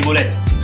si volete.